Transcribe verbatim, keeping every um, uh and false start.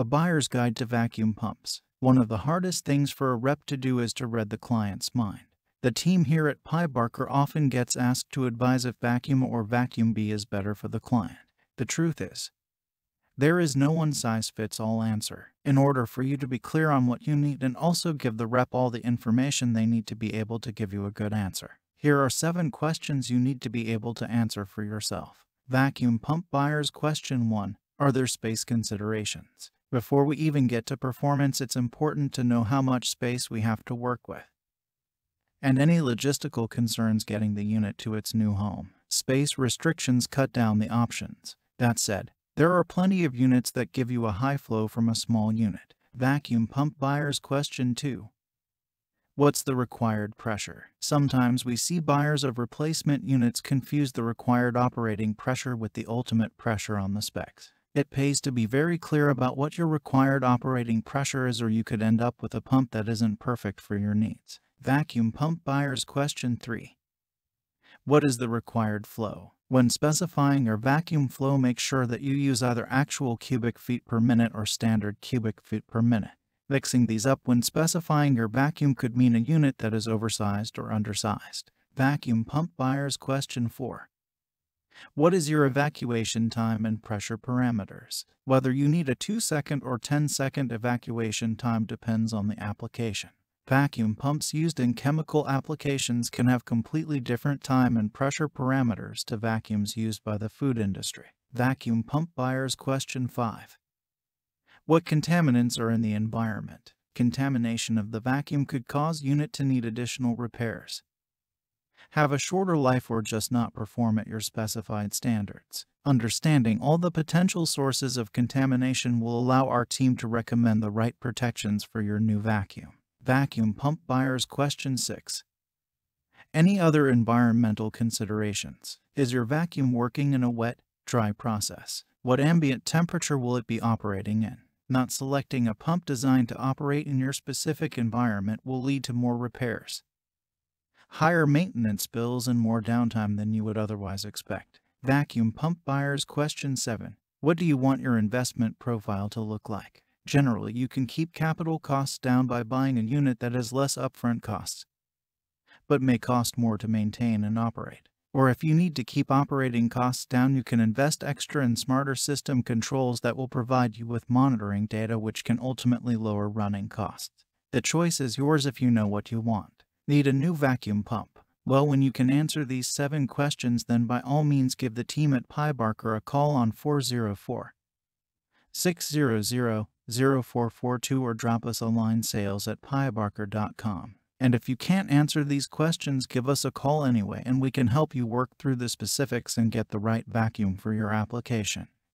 A Buyer's Guide to Vacuum Pumps. One of the hardest things for a rep to do is to read the client's mind. The team here at Pye-Barker often gets asked to advise if vacuum or vacuum B is better for the client. The truth is, there is no one-size-fits-all answer. In order for you to be clear on what you need and also give the rep all the information they need to be able to give you a good answer, here are seven questions you need to be able to answer for yourself. Vacuum pump buyers. Question one. Are there space considerations? Before we even get to performance, it's important to know how much space we have to work with and any logistical concerns getting the unit to its new home. Space restrictions cut down the options. That said, there are plenty of units that give you a high flow from a small unit. Vacuum pump buyers. Question two. What's the required pressure? Sometimes we see buyers of replacement units confuse the required operating pressure with the ultimate pressure on the specs. It pays to be very clear about what your required operating pressure is, or you could end up with a pump that isn't perfect for your needs. Vacuum pump buyers. Question three. What is the required flow? When specifying your vacuum flow, make sure that you use either actual cubic feet per minute or standard cubic feet per minute. Mixing these up when specifying your vacuum could mean a unit that is oversized or undersized. Vacuum pump buyers. Question four. What is your evacuation time and pressure parameters? Whether you need a two second or ten second evacuation time depends on the application. Vacuum pumps used in chemical applications can have completely different time and pressure parameters to vacuums used by the food industry. Vacuum pump buyers. Question five. What contaminants are in the environment? Contamination of the vacuum could cause unit to need additional repairs, have a shorter life, or just not perform at your specified standards. Understanding all the potential sources of contamination will allow our team to recommend the right protections for your new vacuum. Vacuum pump buyers. Question six. Any other environmental considerations? Is your vacuum working in a wet, dry process? What ambient temperature will it be operating in? Not selecting a pump designed to operate in your specific environment will lead to more repairs, higher maintenance bills, and more downtime than you would otherwise expect. Vacuum pump buyers. Question seven. What do you want your investment profile to look like? Generally, you can keep capital costs down by buying a unit that has less upfront costs, but may cost more to maintain and operate. Or if you need to keep operating costs down, you can invest extra in smarter system controls that will provide you with monitoring data, which can ultimately lower running costs. The choice is yours if you know what you want. Need a new vacuum pump? Well, when you can answer these seven questions, then by all means give the team at Pye-Barker a call on four zero four, six zero zero, zero four four two or drop us a line, sales at pye barker dot com. And if you can't answer these questions, give us a call anyway and we can help you work through the specifics and get the right vacuum for your application.